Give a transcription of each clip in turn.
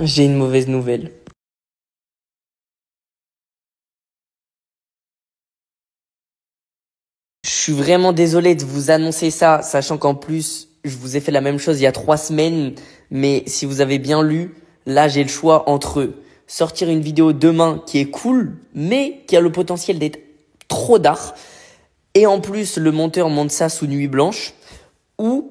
j'ai une mauvaise nouvelle. Je suis vraiment désolé de vous annoncer ça, sachant qu'en plus, je vous ai fait la même chose il y a 3 semaines. Mais si vous avez bien lu, là j'ai le choix entre sortir une vidéo demain qui est cool, mais qui a le potentiel d'être trop dark. Et en plus, le monteur monte ça sous nuit blanche. Ou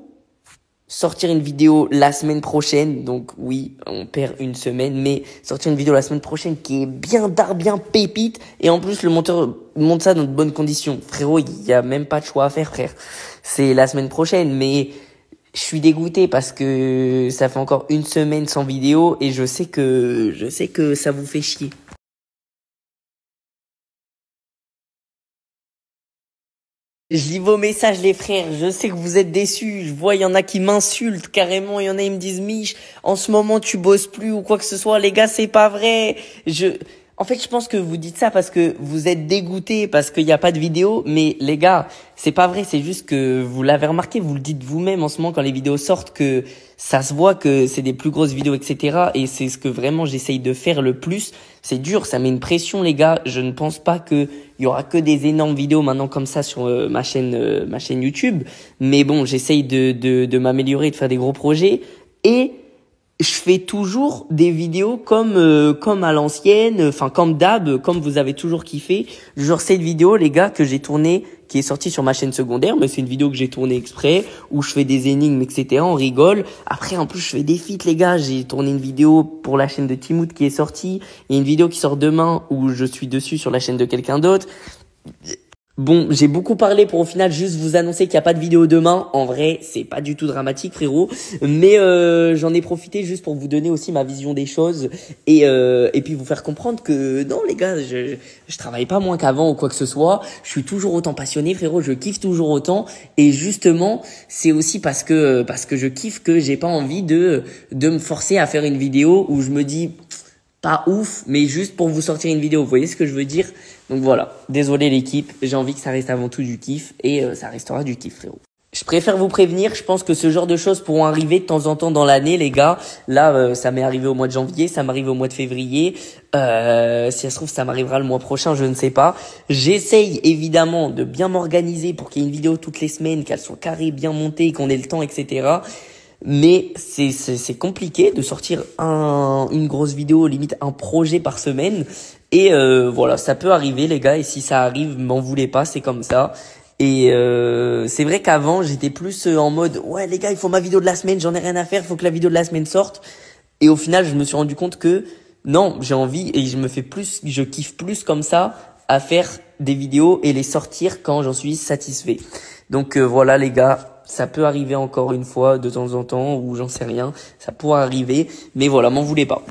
sortir une vidéo la semaine prochaine. Donc oui, on perd une semaine. Mais sortir une vidéo la semaine prochaine qui est bien dark, bien pépite. Et en plus, le monteur monte ça dans de bonnes conditions. Frérot, il n'y a même pas de choix à faire, frère. C'est la semaine prochaine. Mais je suis dégoûté parce que ça fait encore une semaine sans vidéo. Et je sais que ça vous fait chier. Je lis vos messages, les frères, je sais que vous êtes déçus, je vois, il y en a qui m'insultent carrément, il y en a qui me disent « Mich, en ce moment, tu bosses plus » ou quoi que ce soit, les gars, c'est pas vrai. En fait, je pense que vous dites ça parce que vous êtes dégoûtés, parce qu'il n'y a pas de vidéo, mais les gars, c'est pas vrai, c'est juste que vous l'avez remarqué, vous le dites vous-même en ce moment quand les vidéos sortent, que ça se voit que c'est des plus grosses vidéos, etc. Et c'est ce que vraiment j'essaye de faire le plus. C'est dur, ça met une pression, les gars. Je ne pense pas qu'il y aura que des énormes vidéos maintenant comme ça sur ma chaîne YouTube. Mais bon, j'essaye de m'améliorer, de faire des gros projets. Et je fais toujours des vidéos comme à l'ancienne, enfin comme d'hab, comme vous avez toujours kiffé. Genre cette vidéo, les gars, que j'ai tournée, qui est sortie sur ma chaîne secondaire, mais c'est une vidéo que j'ai tournée exprès, où je fais des énigmes, etc. On rigole. Après, en plus, je fais des feats, les gars. J'ai tourné une vidéo pour la chaîne de Timout qui est sortie. Il y a une vidéo qui sort demain où je suis dessus sur la chaîne de quelqu'un d'autre. Bon, j'ai beaucoup parlé pour au final juste vous annoncer qu'il n'y a pas de vidéo demain. En vrai, c'est pas du tout dramatique, frérot. Mais j'en ai profité juste pour vous donner aussi ma vision des choses. Et puis vous faire comprendre que non, les gars, je travaille pas moins qu'avant ou quoi que ce soit. Je suis toujours autant passionné, frérot. Je kiffe toujours autant. Et justement, c'est aussi parce que je kiffe que j'ai pas envie de me forcer à faire une vidéo où je me dis pas ouf, mais juste pour vous sortir une vidéo. Vous voyez ce que je veux dire? Donc voilà, désolé l'équipe, j'ai envie que ça reste avant tout du kiff et ça restera du kiff, frérot. Je préfère vous prévenir, je pense que ce genre de choses pourront arriver de temps en temps dans l'année, les gars. Là, ça m'est arrivé au mois de janvier, ça m'arrive au mois de février. Si ça se trouve, ça m'arrivera le mois prochain, je ne sais pas. J'essaye évidemment de bien m'organiser pour qu'il y ait une vidéo toutes les semaines, qu'elle soit carrée, bien montée, qu'on ait le temps, etc. Mais c'est compliqué de sortir une grosse vidéo, limite un projet par semaine. Et voilà, ça peut arriver, les gars. Et si ça arrive, m'en voulez pas, c'est comme ça. Et c'est vrai qu'avant, j'étais plus en mode « Ouais, les gars, il faut ma vidéo de la semaine, j'en ai rien à faire, il faut que la vidéo de la semaine sorte. » Et au final, je me suis rendu compte que non, j'ai envie et je kiffe plus comme ça à faire des vidéos et les sortir quand j'en suis satisfait. Donc voilà, les gars. Ça peut arriver encore une fois de temps en temps ou j'en sais rien, ça pourra arriver, mais voilà, m'en voulez pas.